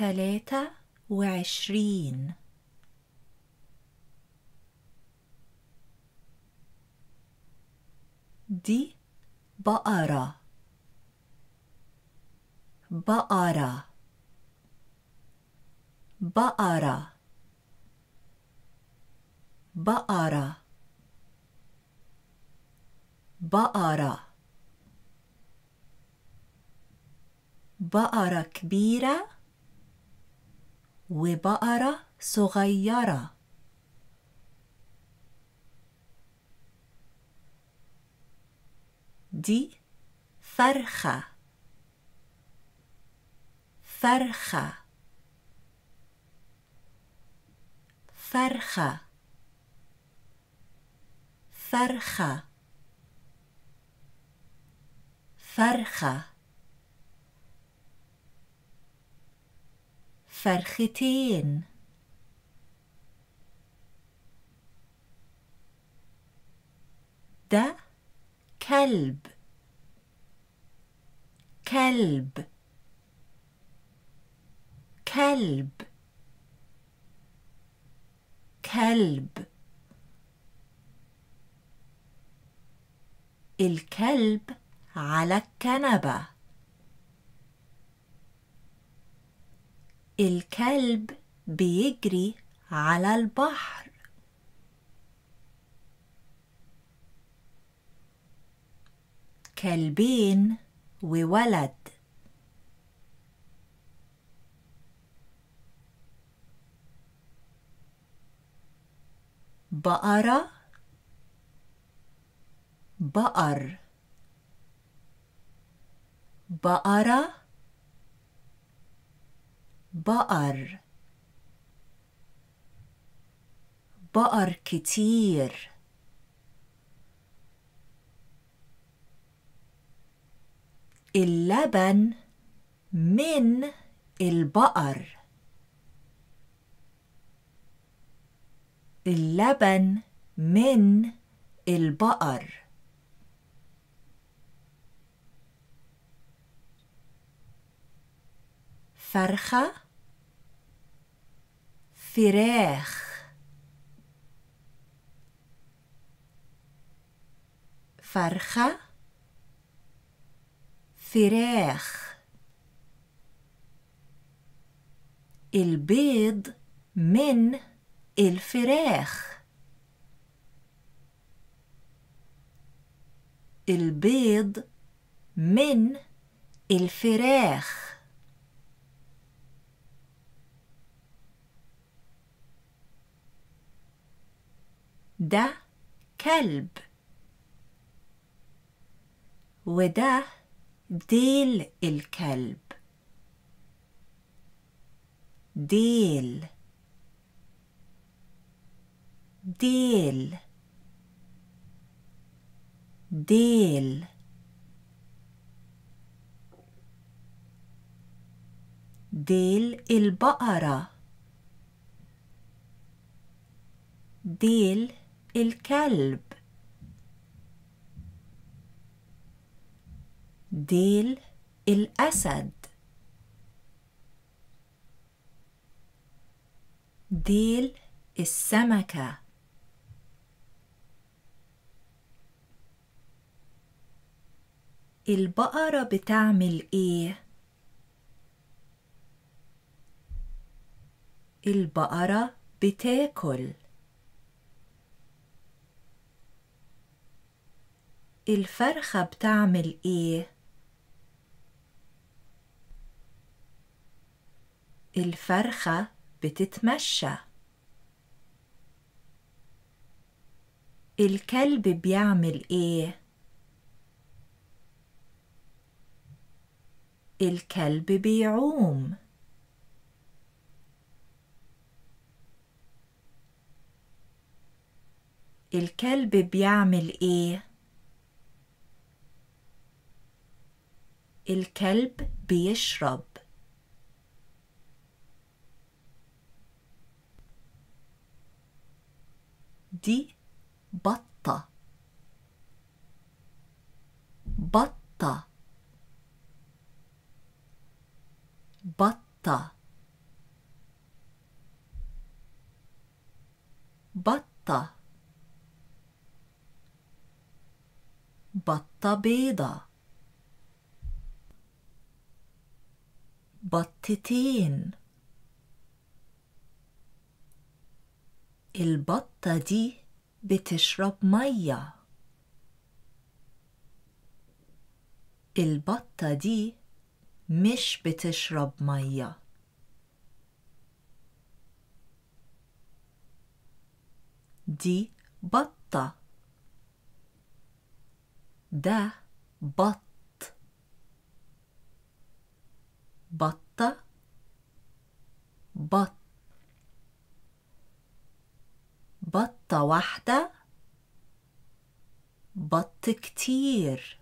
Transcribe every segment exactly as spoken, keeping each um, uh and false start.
ثلاثة وعشرين، دي بقرة بقرة بقرة بقرة بقرة بقرة كبيرة وبقرة صغيرة، دي فرخة فرخة فرخة فرخة فرخة فرختين، ده كلب كلب كلب كلب، الكلب على الكنبة الكلب بيجري على البحر، كلبين وولد، بقرة بقر بقرة بقر بقر كتير، اللبن من البقر اللبن من البقر، فرخة فراخ فرخة فراخ، البيض من الفراخ البيض من الفراخ، ده كلب وده ديل الكلب ديل ديل ديل، ديل البقرة ديل الكلب ديل الأسد ديل السمكة، البقرة بتعمل إيه؟ البقرة بتاكل، الفرخة بتعمل إيه؟ الفرخة بتتمشى، الكلب بيعمل إيه؟ الكلب بيعوم، الكلب بيعمل إيه؟ الكلب بيشرب، دي بطة بطة بطة بطة، بطة بيضة، بطتين. البطة دي بتشرب مية. البطة دي مش بتشرب مية. دي بطة، ده بط، بطة، بط. بطة واحدة، بط كتير.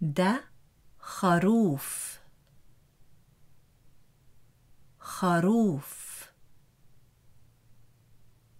ده خروف، خروف،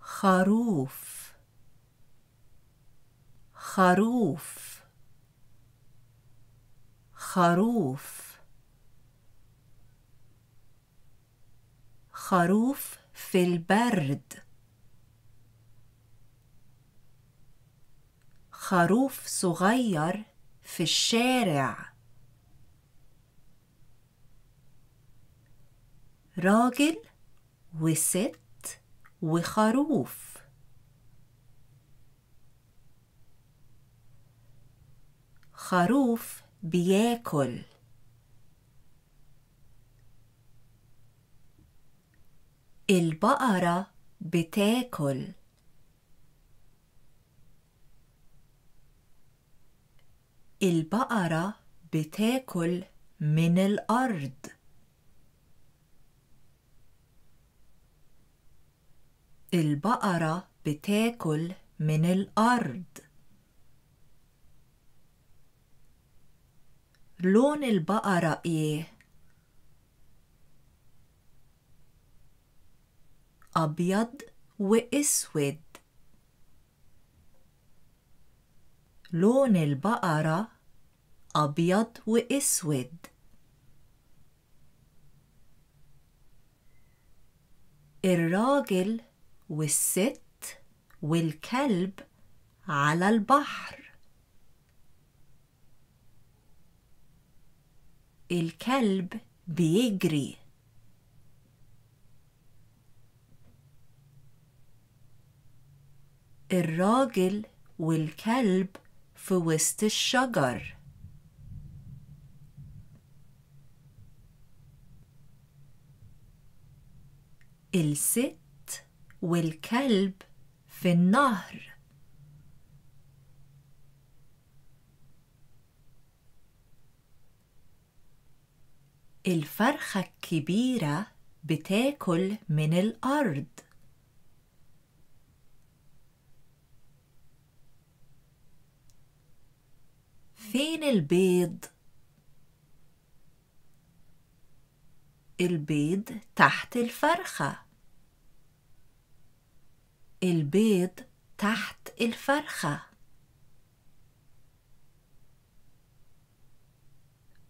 خروف، خروف، خروف. خروف في البرد. خروف صغير في الشارع. راجل وست وخروف. خروف بياكل. البقرة بتاكل. البقرة بتاكل من الأرض. البقرة بتاكل من الأرض. لون البقرة إيه؟ أبيض وأسود. لون البقرة أبيض وأسود. الراجل والست والكلب على البحر. الكلب بيجري. الراجل والكلب في وسط الشجر. الست والكلب في النهر. الفرخة الكبيرة بتاكل من الأرض. فين البيض؟ البيض تحت الفرخة. البيض تحت الفرخة.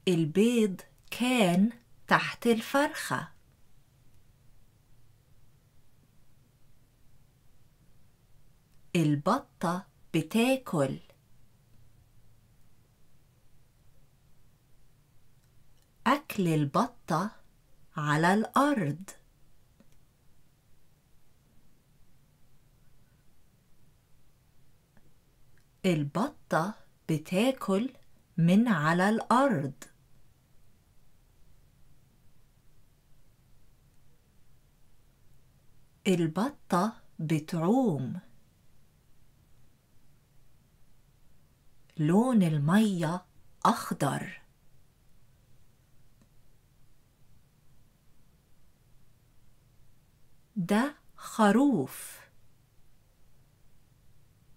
البيض كان تحت الفرخة. البطة بتاكل. أكل البطة على الأرض. البطة بتاكل من على الأرض. البطة بتعوم. لون المية أخضر. ده خروف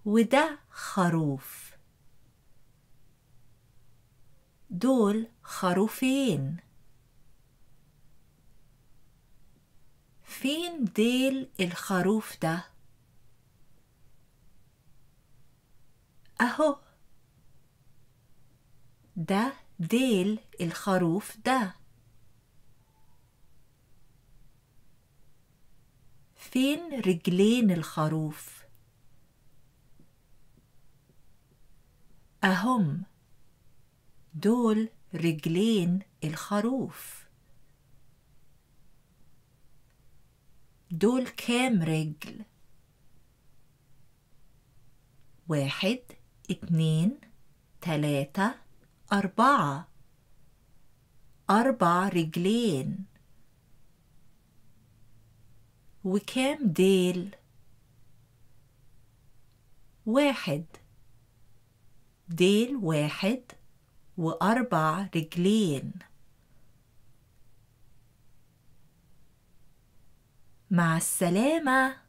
وده خروف. دول خروفين. فين ديل الخروف ده؟ أهو، ده ديل الخروف ده. فين رجلين الخروف؟ أهم دول رجلين الخروف. دول كام رجل؟ واحد، اتنين، تلاتة، أربعة. أربع رجلين. وكام ديل؟ واحد، ديل واحد وأربع رجلين. مع السلامة.